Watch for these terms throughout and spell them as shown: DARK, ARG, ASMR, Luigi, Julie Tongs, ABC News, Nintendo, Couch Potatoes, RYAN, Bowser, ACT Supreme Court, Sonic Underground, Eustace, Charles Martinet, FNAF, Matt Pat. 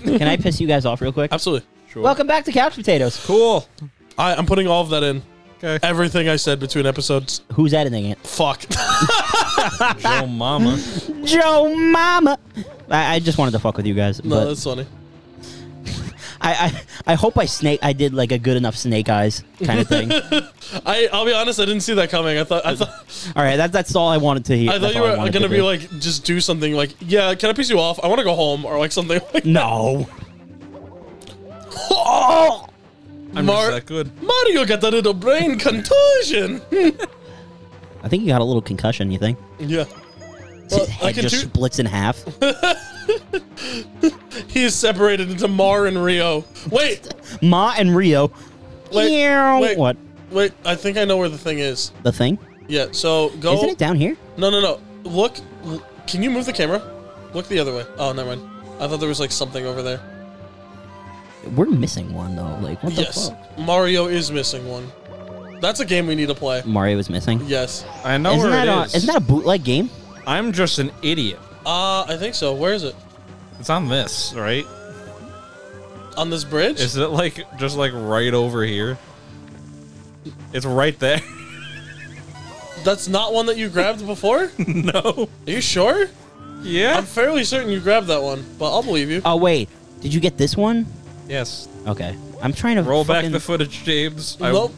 Can I piss you guys off real quick? Absolutely. Sure. Welcome back to Couch Potatoes. Cool. I'm putting all of that in. Okay. Everything I said between episodes. Who's editing it? Fuck. Joe Mama. Joe Mama. I just wanted to fuck with you guys. No, that's funny. I hope I did like a good enough snake eyes kind of thing. I'll be honest, I didn't see that coming. I thought. All right, that's all I wanted to hear. I thought you were gonna be like, just do something like, yeah, can I piss you off? I want to go home or like something. Like no. Oh, I'm not that good. Mario got a little brain contusion. I think he got a little concussion. You think? Yeah. Well, his head just splits in half. He is separated into Ma and Rio. Wait, Ma and Rio. Wait, what? Wait, I think I know where the thing is. The thing? Yeah. So go. Isn't it down here? No, no, no. Look. Can you move the camera? Look the other way. Oh, never mind. I thought there was like something over there. We're missing one though. Like what the fuck? Mario is missing one. That's a game we need to play. Mario is missing. Yes. I know where it is. Isn't that a bootleg game? I'm just an idiot. I think so. Where is it? It's on this, right? On this bridge? Is it like just like right over here? It's right there. That's not one that you grabbed before? No. Are you sure? Yeah. I'm fairly certain you grabbed that one, but I'll believe you. Oh wait, did you get this one? Yes. Okay. I'm trying to roll back the footage, James. Nope.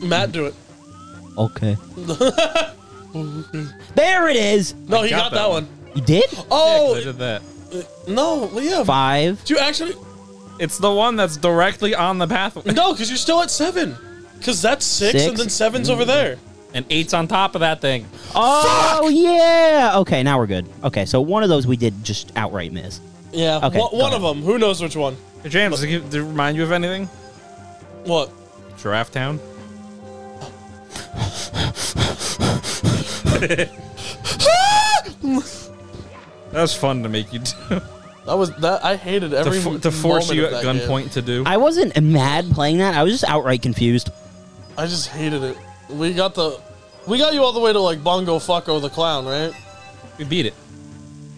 Matt, do it. Okay. There it is. No, he got that one. You did? Oh, yeah, I did that. No, well, yeah. 5. Do you actually? It's the one that's directly on the pathway. No, because you're still at 7. Because that's 6, and then 7's over there, and 8's on top of that thing. Oh fuck! Yeah. Okay, now we're good. Okay, so one of those we did just outright miss. Yeah. Okay. One of them. Who knows which one? Hey, James, did it remind you of anything? What? Giraffe Town. That was fun to make you do. That was that. I hated every to force you at gunpoint to do. I wasn't mad playing that. I was just outright confused. I just hated it. We got you all the way to like Bongo Fucko the Clown, right? We beat it.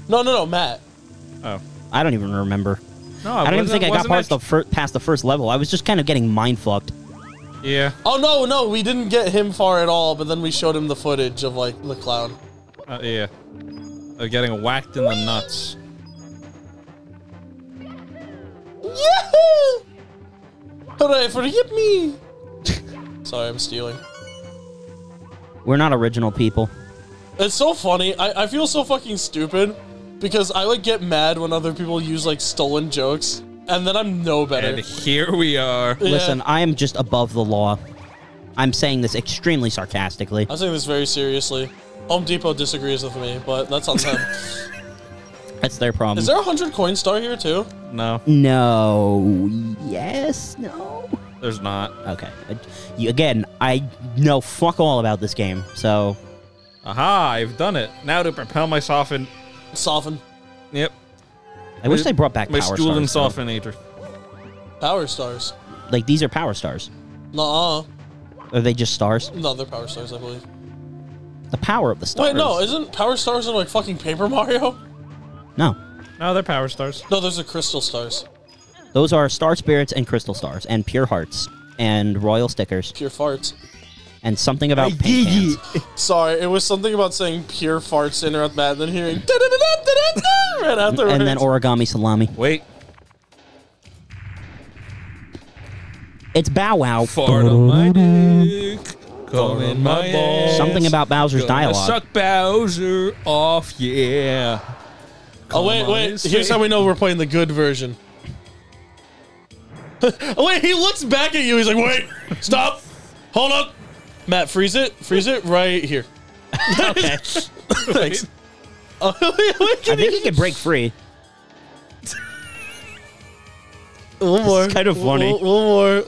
No, no, no, Matt. Oh, I don't even remember. No, I don't even think I got past the first level. I was just kind of getting mind fucked. Yeah. Oh no, no, we didn't get him far at all. But then we showed him the footage of like the clown. Yeah. Of getting whacked in the nuts. Yahoo! Hooray, forget me! Sorry, I'm stealing. We're not original people. It's so funny. I feel so fucking stupid because I like get mad when other people use like stolen jokes, and then I'm no better. And here we are. Yeah. Listen, I am just above the law. I'm saying this extremely sarcastically. I'm saying this very seriously. Home Depot disagrees with me, but that's on them. That's their problem. Is there a 100 coin star here too? No. No. Yes. No. There's not. Okay. Again, I know fuck all about this game, so. Aha! I've done it. Now to propel my soften. Soften. Yep. I wish they brought back my power stars. My stool and softenator. Power stars. Like these are power stars. Nuh-uh. Are they just stars? No, they're power stars, I believe. The power of the stars. Wait, no, isn't power stars in like fucking Paper Mario? No. No, they're power stars. No, those are crystal stars. Those are star spirits and crystal stars and pure hearts and royal stickers. Pure farts. And something about paint cans. Sorry, it was something about saying pure farts in Earth Mad, then hearing da da da da da right afterwards. And then origami salami. Wait. It's Bow Wow. Fart on my dick. In my balls. Something about Bowser's dialogue. Suck Bowser off, yeah. Oh, wait, wait. Here's how we know we're playing the good version. Oh, wait, he looks back at you. He's like, wait, stop. Hold up. Matt, freeze it. Freeze it right here. Okay. Thanks. Oh, wait, I think he can break free. A little more. It's kind of funny. A little more.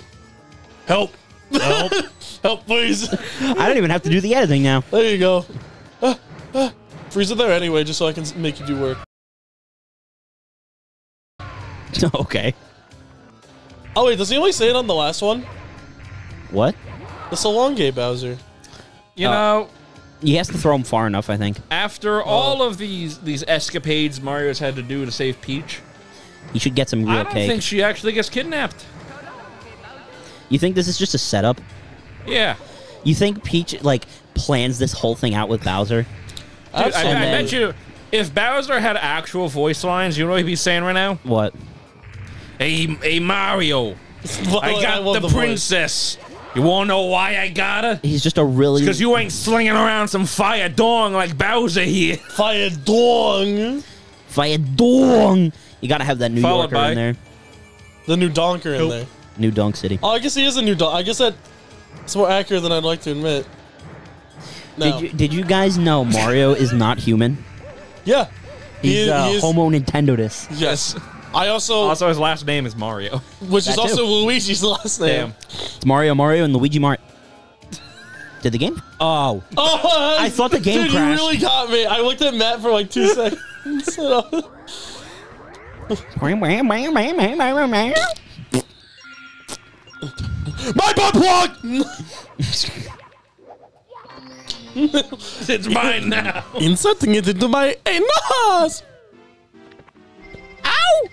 Help. Help. Help, please. I don't even have to do the editing now. There you go. Freeze it there anyway, just so I can make you do work. Okay. Oh, wait, does he only say it on the last one? What? The Salonge Bowser. You know... He has to throw him far enough, I think. After all of these escapades Mario's had to do to save Peach, You should get some real cake. I don't think she actually gets kidnapped. You think this is just a setup? Yeah. You think Peach, like, plans this whole thing out with Bowser? Dude, I bet you, if Bowser had actual voice lines, you know what he'd be saying right now? What? Hey, Mario. I got the princess. Voice. You wanna know why I got her? He's just a really... Because you ain't slinging around some fire dong like Bowser here. Fire dong. Fire dong. You gotta have that New Yorker in there. The new donker in there. New Donk City. Oh, I guess he is a new donk. I guess that's more accurate than I'd like to admit. No. Did you guys know Mario is not human? Yeah. He's Homo Nintendo'dus. Yes. I also his last name is Mario, which is also Luigi's last name. Damn. It's Mario and Luigi Mart. Did the game? Oh, I thought the game crashed. You really got me. I looked at Matt for like 2 seconds. My butt plug. It's mine now. Inserting it into my anus. Ow!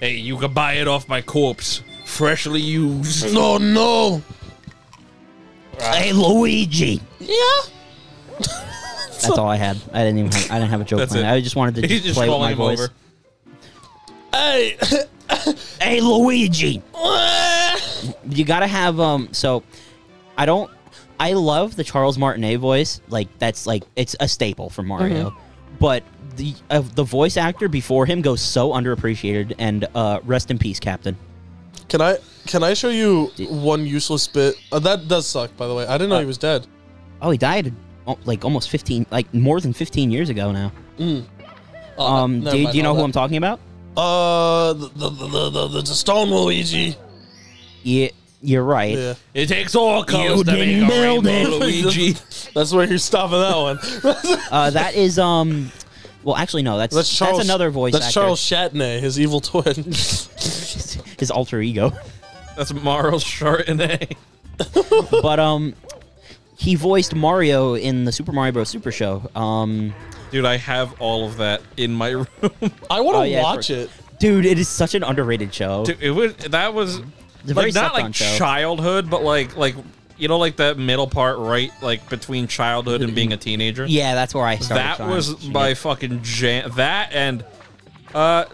Hey, you can buy it off my corpse. Freshly used. No, no. Right. Hey, Luigi. Yeah. That's all I had. I didn't have a joke plan. I just wanted to just play with my voice. Over. Hey. Hey, Luigi. You gotta have I love the Charles Martinet voice. Like that's like it's a staple for Mario. Mm-hmm. But the voice actor before him goes so underappreciated, and rest in peace, Captain. Can I show you one useless bit? That does suck, by the way. I didn't know he was dead. Oh, he died like almost 15, like more than 15 years ago now. Mm. Oh, do you know who I'm talking about? The Stone Luigi. Yeah, you're right. Yeah. It takes all colors to make a rainbow, Luigi. That's where you're stopping that one. That is well, actually, no. That's Charles, that's another voice actor. Charles Chatney, his evil twin, his alter ego. That's Marl Chartinet. But he voiced Mario in the Super Mario Bros. Super Show. Dude, I have all of that in my room. I want to watch it. Dude, it is such an underrated show. Dude, that was like, not like show. Childhood, but like. You know, like that middle part, right? Like between childhood and being a teenager. Yeah, that's where I started. That was my fucking jam. That and, what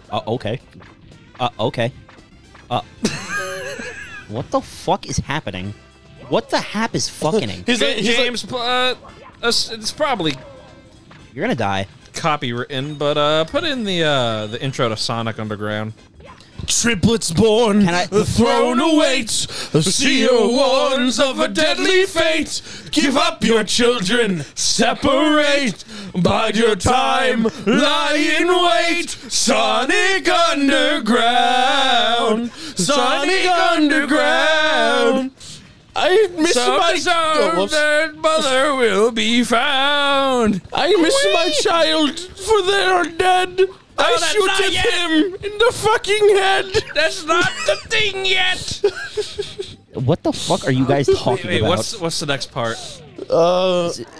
the fuck is happening? What the hap is fucking? James, it's probably you're gonna die. Copywritten, but put in the intro to Sonic Underground. Triplets born, the throne awaits. The seer warns of a deadly fate. Give up your children, separate. Bide your time, lie in wait. Sonic Underground, Sonic Underground. I miss my child. Mother will be found. I miss my child, for they are dead. I shooted him in the fucking head. That's not the thing yet. What the fuck are you guys talking about? What's the next part?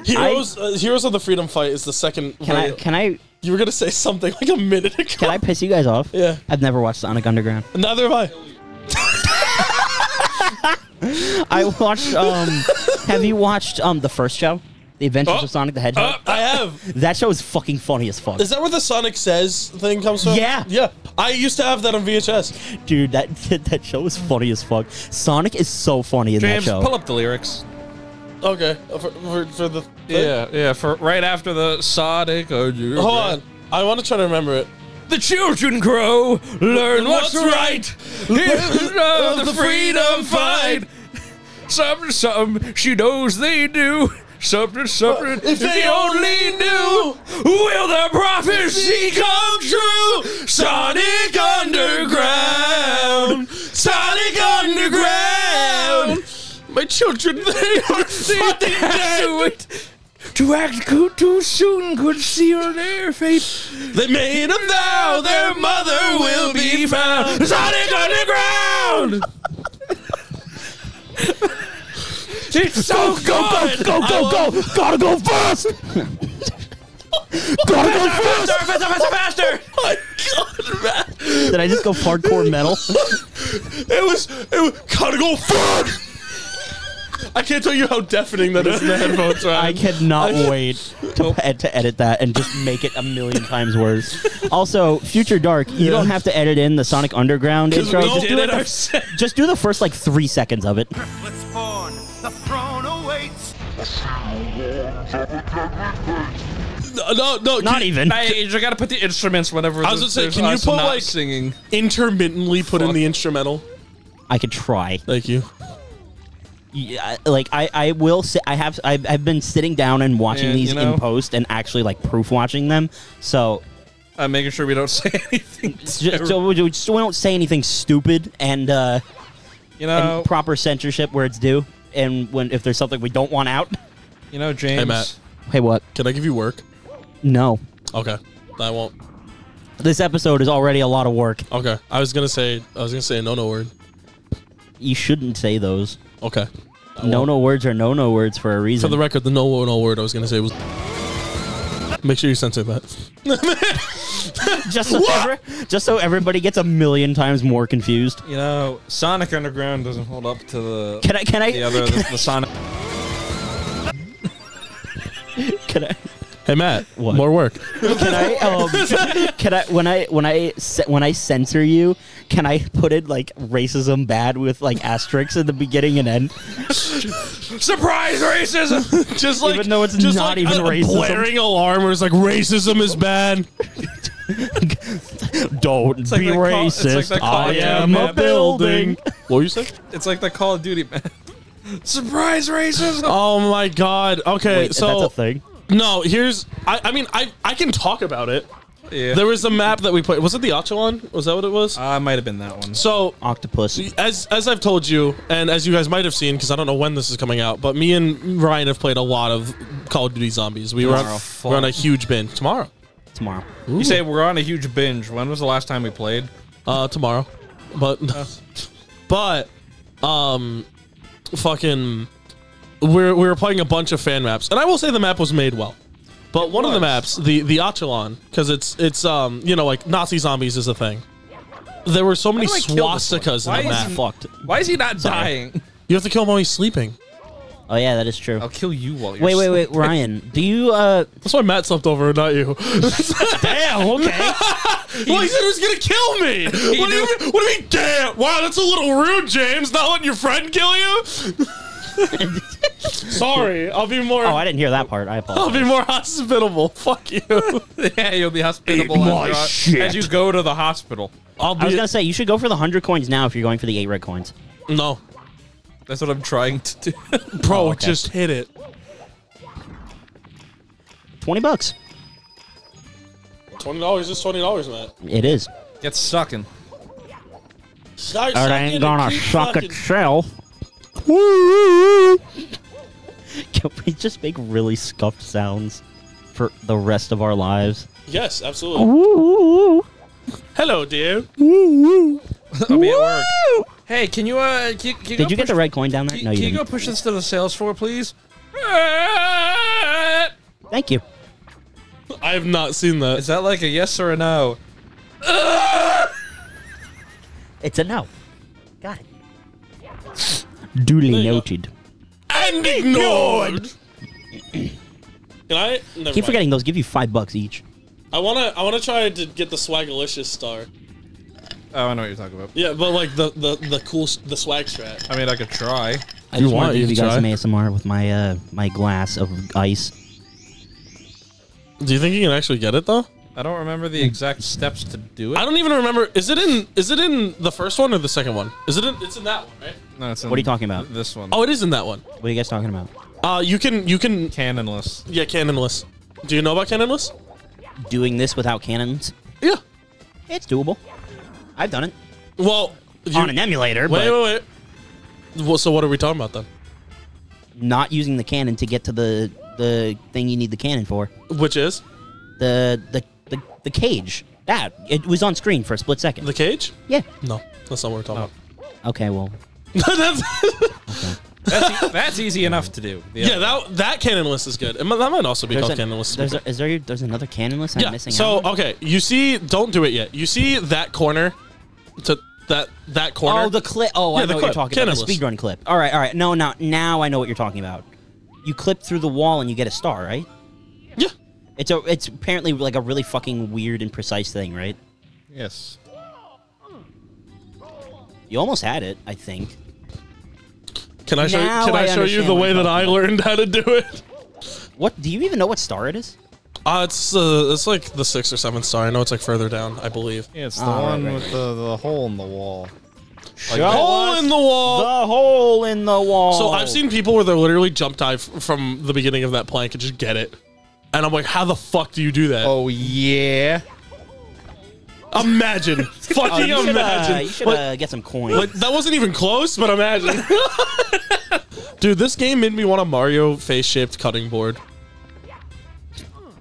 Heroes of the Freedom Fight is the second. Can I? You were gonna say something like a minute ago. Can I piss you guys off? Yeah. I've never watched Sonic Underground. Neither have I. I watched. Have you watched the first show? The Adventures of Sonic the Hedgehog? I have. That show is fucking funny as fuck. Is that where the Sonic Says thing comes from? Yeah. Yeah. I used to have that on VHS. Dude, that show is funny as fuck. Sonic is so funny in that show. Pull up the lyrics. Okay. For the thing? Yeah. For right after the Sonic. Hold on. I want to try to remember it. The children grow, learn what's right, live the freedom fight. Some she knows they do. Something, if they only knew, will the prophecy come true? Sonic Underground! Sonic Underground! My children, they are fucking dead! To act too soon could seal their fate. They made them now, their mother will be found. Sonic Underground! It's so good! Go! Gotta go first! Gotta go first! Faster! God, man. Did I just go hardcore metal? It was gotta go fun. I can't tell you how deafening that is in the headphones, right? I cannot wait to edit that and just make it a million times worse. Also, Future Dark, you don't have to edit in the Sonic Underground intro. Just do the first, like, 3 seconds of it. No, not even. You gotta put the instruments whenever. I was gonna say, can you put like singing intermittently? Put in the instrumental. I could try. Thank you. Yeah, like I will. I've been sitting down and watching these in post and actually like proof watching them. So I'm making sure we don't say anything. So we don't say anything stupid and you know, and proper censorship where it's due. And if there's something we don't want out, you know, James. Hey, Matt. Hey, what? Can I give you work? No. Okay, I won't. This episode is already a lot of work. Okay, I was gonna say a no-no word. You shouldn't say those. Okay. No-no words are no-no words for a reason. For the record, the no-no word I was gonna say was. Make sure you censor that. just so everybody gets a million times more confused. You know, Sonic Underground doesn't hold up to the. The Sonic. Can I? Hey Matt, what? More work. When I censor you, can I put in like racism bad with like asterisks at the beginning and end? Surprise racism! Just like even though it's just not like even racism. Blaring alarm where it's like racism is bad. Don't it's be like racist. I am a building. What were you saying? It's like the Call of Duty map. Surprise racism! Oh my god. Okay, wait, so that's a thing. No, here's. I mean, I can talk about it. Yeah. There was a map that we played. Was it the Ochelon? Was that what it was? I might have been that one. So octopus. As I've told you, and as you guys might have seen, because I don't know when this is coming out, but me and Ryan have played a lot of Call of Duty Zombies. We're on a huge binge tomorrow. Tomorrow. Ooh. You say we're on a huge binge. When was the last time we played? Tomorrow. But fucking. We were playing a bunch of fan maps, and I will say the map was made well, but one of the maps, the Ochelon, because it's you know, like Nazi zombies is a thing. There were so many swastikas in the map. Why is he not dying? You have to kill him while he's sleeping. Oh yeah, that is true. I'll kill you while you're sleeping. Wait, Ryan, do you? That's why Matt slept over, not you. Damn. Okay. Well, he said he was gonna kill me. What do you mean? Damn. Wow, that's a little rude, James. Not letting your friend kill you. Sorry, I'll be more. Oh, I didn't hear that part. I apologize. I'll be more hospitable. Fuck you. Yeah, you'll be hospitable as you go to the hospital. I was gonna say you should go for the 100 coins now if you're going for the 8 red coins. No, that's what I'm trying to do. Bro, oh, okay. Just hit it. 20 bucks. $20 is $20, man. It is. Get sucking. Start sucking. It ain't gonna suck itself. Can we just make really scuffed sounds for the rest of our lives? Yes, absolutely. Ooh. Hello, dear. Ooh. I'll be at work. Hey, can you can you did you get the red coin down there? No, you didn't. Can you go push this to the sales floor, please? Thank you. I have not seen that. Is that like a yes or a no? It's a no. Got it. Duly noted. And ignored. Can I? Keep forgetting those. Give you $5 each. I wanna try to get the Swagalicious star. Oh, I know what you're talking about. Yeah, but like the swag strat. I mean, I could try. I just want to give you guys some ASMR with my my glass of ice. Do you think you can actually get it though? I don't remember the exact steps to do it. I don't even remember. Is it in the first one or the second one? It's in that one, right? No, it's in. What are you talking about? This one. Oh, it is in that one. What are you guys talking about? You can canonless. Yeah, canonless. Do you know about canonless? Doing this without cannons? Yeah. It's doable. I've done it. Well, on an emulator. Wait. Well, so what are we talking about then? Not using the cannon to get to the thing you need the cannon for. Which is? The cage. That. It was on screen for a split second. The cage? Yeah. No, that's not what we're talking about. Okay, well. Okay. That's, that's easy enough to do. Yeah, that canon list is good. That might also be called canon list. There's another canon list I'm missing out on? Okay, you see, don't do it yet. You see that corner? That corner? Oh, the clip. Oh, yeah, I know what you're talking about. The speedrun clip. All right. No, now I know what you're talking about. You clip through the wall and you get a star, right? Yeah. It's apparently like a really fucking weird and precise thing, right? Yes. You almost had it, I think. Can I show you the way that I learned how to do it? What? Do you even know what star it is? It's like the 6th or 7th star. I know it's like further down, I believe. Yeah, it's the one with the hole in the wall. The hole in the wall. So I've seen people where they literally jump dive from the beginning of that plank and just get it. And I'm like, how the fuck do you do that? Oh, yeah. Imagine. Fucking imagine. You should get some coins. Like, that wasn't even close, but imagine. Dude, this game made me want a Mario face-shaped cutting board.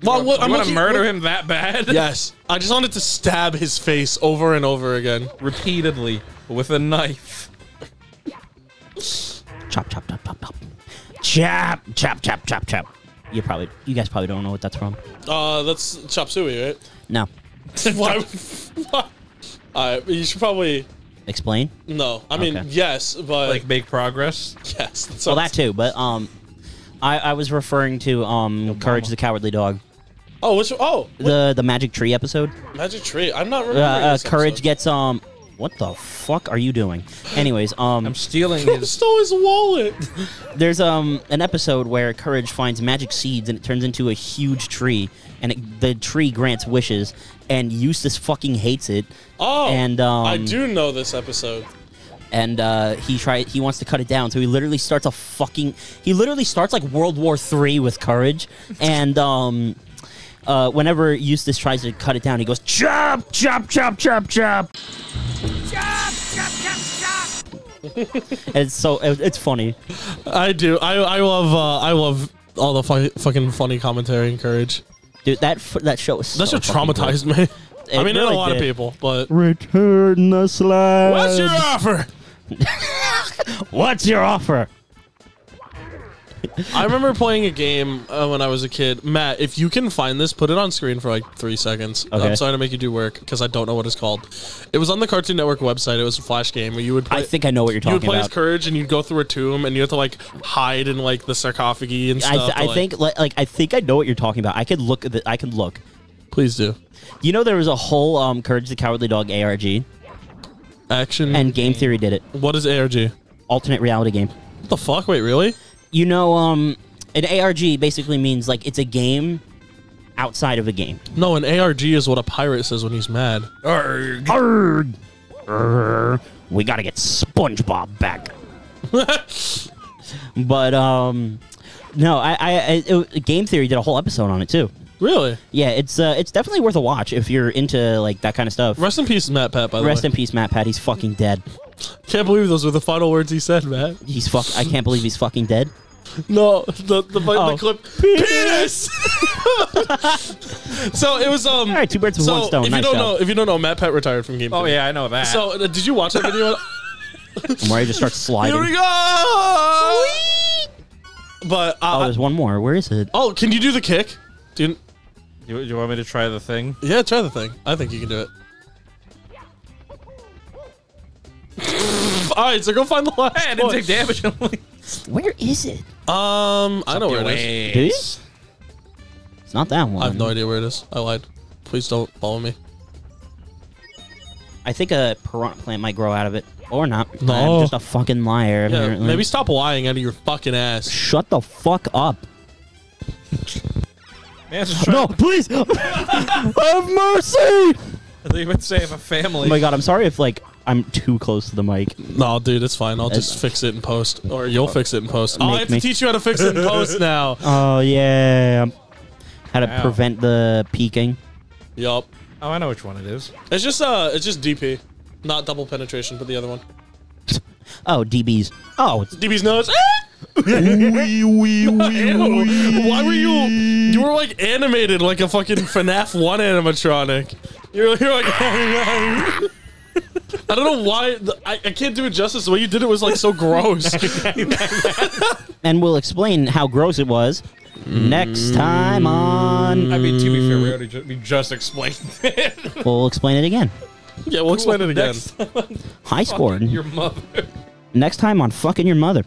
Well, I'm going to murder him that bad? Yes. I just wanted to stab his face over and over again. Repeatedly. With a knife. Chop, chop, chop, chop, chop. Chop, chop, chop, chop, chop. You guys probably don't know what that's from. That's chop suey, right? No. Why? You should probably... Explain? No. I mean, yes, but... Like, make progress? Yes. That that too, but, I was referring to Courage the Cowardly Dog. Oh, which the Magic Tree episode. Magic Tree. I'm not remembering. Courage gets what the fuck are you doing? Anyways, I'm stealing his stole his wallet. There's an episode where Courage finds magic seeds and it turns into a huge tree, and the tree grants wishes, and Eustace fucking hates it. Oh, and I do know this episode. And he wants to cut it down, so he literally starts a fucking... He literally starts, like, World War III with Courage. And whenever Eustace tries to cut it down, he goes, chop, chop, chop, chop, chop. Chop, chop, chop, chop. It's so... It's funny. I do. I love all the fucking funny commentary and Courage. Dude, that show was so... That show traumatized me. I mean, not a lot of people, but... Return the slide. What's your offer? What's your offer? I remember playing a game when I was a kid. Matt, if you can find this, put it on screen for like 3 seconds. Okay. I'm sorry to make you do work because I don't know what it's called. It was on the Cartoon Network website. It was a Flash game where you would play... I think I know what you're talking about. You would play as Courage and you'd go through a tomb and you have to like hide in like the sarcophagi and stuff. I think I know what you're talking about. I could look. I can look. Please do. You know there was a whole Courage the Cowardly Dog ARG. Action. And Game Theory did it. What is ARG? Alternate reality game. What the fuck? Wait, really? You know, an ARG basically means like it's a game outside of a game. No, an ARG is what a pirate says when he's mad. Arrgh. Arrgh. Arrgh. We gotta get SpongeBob back. But, no, Game Theory did a whole episode on it too. Really? Yeah, it's definitely worth a watch if you're into like that kind of stuff. Rest in peace, Matt Pat. By the way, rest in peace, Matt Pat. He's fucking dead. Can't believe those were the final words he said, Matt. I can't believe he's fucking dead. No, the clip. Penis. So it was all right. Two birds with one stone. If you don't know, Matt Pat retired from Game Theory. Oh yeah, I know that. So did you watch that video? Mario just starts sliding. Here we go. Whee! But there's one more. Where is it? Oh, can you do the kick? Do you want me to try the thing? Yeah, try the thing. I think you can do it. Alright, so go find the last one. I didn't take damage. Where is it? I know where it is. Do you? It's not that one. I have no idea where it is. I lied. Please don't follow me. I think a piranha plant might grow out of it. Or not. No. I'm just a fucking liar, apparently. Maybe stop lying out of your fucking ass. Shut the fuck up. Man, no, please! Have mercy! I think you would say I have a family. Oh my god, I'm sorry if, like, I'm too close to the mic. No, dude, it's fine. I'll just fix it in post. Or you'll fix it in post. Oh, I have to teach you how to fix it in post now. Oh, yeah. How to prevent the peeking. Yup. Oh, I know which one it is. It's just DP. Not double penetration, but the other one. Oh, DB's. Oh, it's DB's nose. Why were you were like animated like a fucking FNAF 1 animatronic. You're like I don't know why. I can't do it justice. The way you did it was like so gross. And we'll explain how gross it was next time on... I mean, to be fair, we already just explained it. We'll explain it again. Yeah, we'll explain it again. High scored. Your mother. Next time on Fucking Your Mother.